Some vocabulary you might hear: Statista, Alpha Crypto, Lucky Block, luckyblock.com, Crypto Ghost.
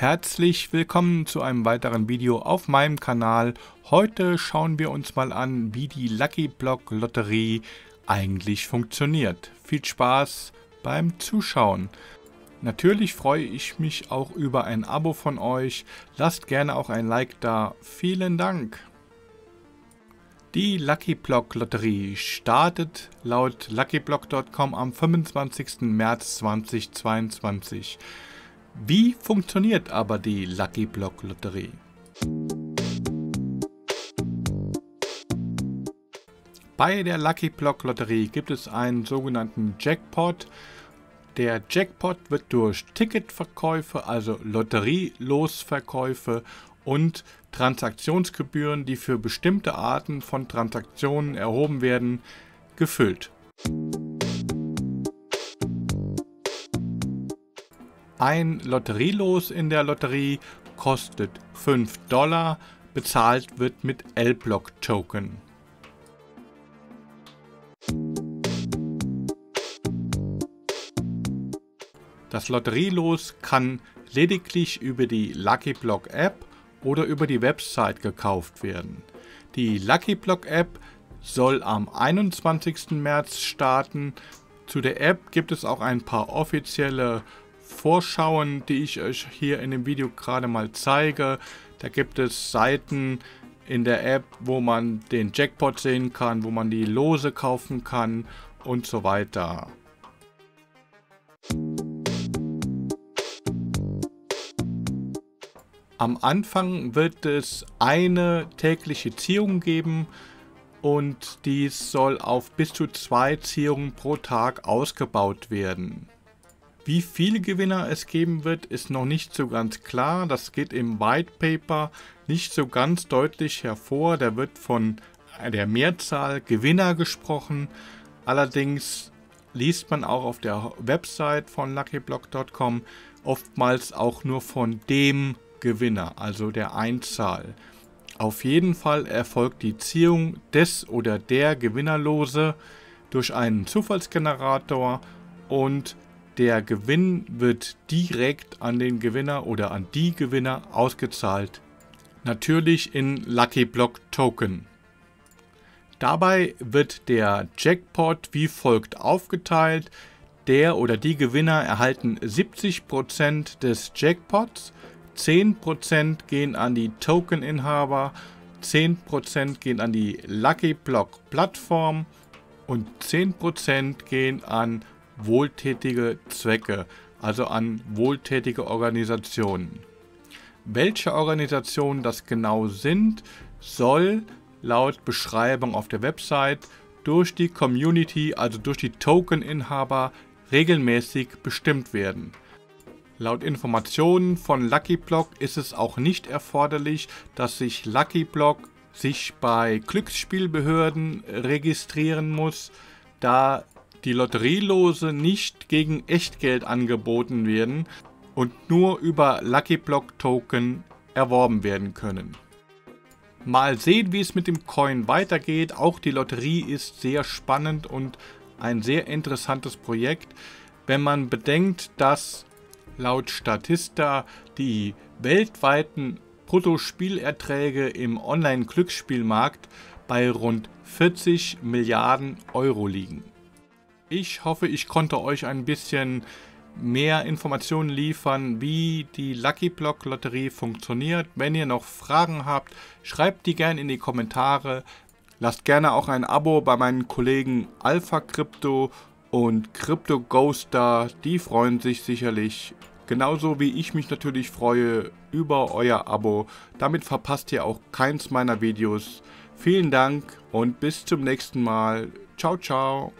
Herzlich willkommen zu einem weiteren Video auf meinem Kanal. Heute schauen wir uns mal an, wie die Lucky Block Lotterie eigentlich funktioniert. Viel Spaß beim Zuschauen. Natürlich freue ich mich auch über ein Abo von euch. Lasst gerne auch ein Like da. Vielen Dank. Die Lucky Block Lotterie startet laut luckyblock.com am 25. März 2022. Wie funktioniert aber die Lucky Block Lotterie? Bei der Lucky Block Lotterie gibt es einen sogenannten Jackpot. Der Jackpot wird durch Ticketverkäufe, also Lotterielosverkäufe und Transaktionsgebühren, die für bestimmte Arten von Transaktionen erhoben werden, gefüllt. Ein Lotterielos in der Lotterie kostet $5, bezahlt wird mit L-Block-Token. Das Lotterielos kann lediglich über die Lucky Block App oder über die Website gekauft werden. Die Lucky Block App soll am 21. März starten. Zu der App gibt es auch ein paar offizielle Vorschauen, die ich euch hier in dem Video gerade mal zeige. Da gibt es Seiten in der App, wo man den Jackpot sehen kann, wo man die Lose kaufen kann und so weiter. Am Anfang wird es eine tägliche Ziehung geben und dies soll auf bis zu 2 Ziehungen pro Tag ausgebaut werden. Wie viele Gewinner es geben wird, ist noch nicht so ganz klar. Das geht im White Paper nicht so ganz deutlich hervor. Da wird von der Mehrzahl Gewinner gesprochen. Allerdings liest man auch auf der Website von luckyblock.com oftmals auch nur von dem Gewinner, also der Einzahl. Auf jeden Fall erfolgt die Ziehung des oder der Gewinnerlose durch einen Zufallsgenerator und der Gewinn wird direkt an den Gewinner oder an die Gewinner ausgezahlt. Natürlich in Lucky Block Token. Dabei wird der Jackpot wie folgt aufgeteilt. Der oder die Gewinner erhalten 70% des Jackpots. 10% gehen an die Token-Inhaber, 10% gehen an die Lucky Block-Plattform und 10% gehen an wohltätige Zwecke, also an wohltätige Organisationen. Welche Organisationen das genau sind, soll laut Beschreibung auf der Website durch die Community, also durch die Token-Inhaber, regelmäßig bestimmt werden. Laut Informationen von Lucky Block ist es auch nicht erforderlich, dass sich Lucky Block bei Glücksspielbehörden registrieren muss, da die Lotterielose nicht gegen Echtgeld angeboten werden und nur über Lucky Block Token erworben werden können. Mal sehen, wie es mit dem Coin weitergeht. Auch die Lotterie ist sehr spannend und ein sehr interessantes Projekt, wenn man bedenkt, dass laut Statista die weltweiten Bruttospielerträge im Online-Glücksspielmarkt bei rund 40 Milliarden Euro liegen. Ich hoffe, ich konnte euch ein bisschen mehr Informationen liefern, wie die Lucky Block Lotterie funktioniert. Wenn ihr noch Fragen habt, schreibt die gerne in die Kommentare. Lasst gerne auch ein Abo bei meinen Kollegen Alpha Crypto und Crypto Ghost da, die freuen sich sicherlich. Genauso wie ich mich natürlich freue über euer Abo. Damit verpasst ihr auch keins meiner Videos. Vielen Dank und bis zum nächsten Mal. Ciao, ciao.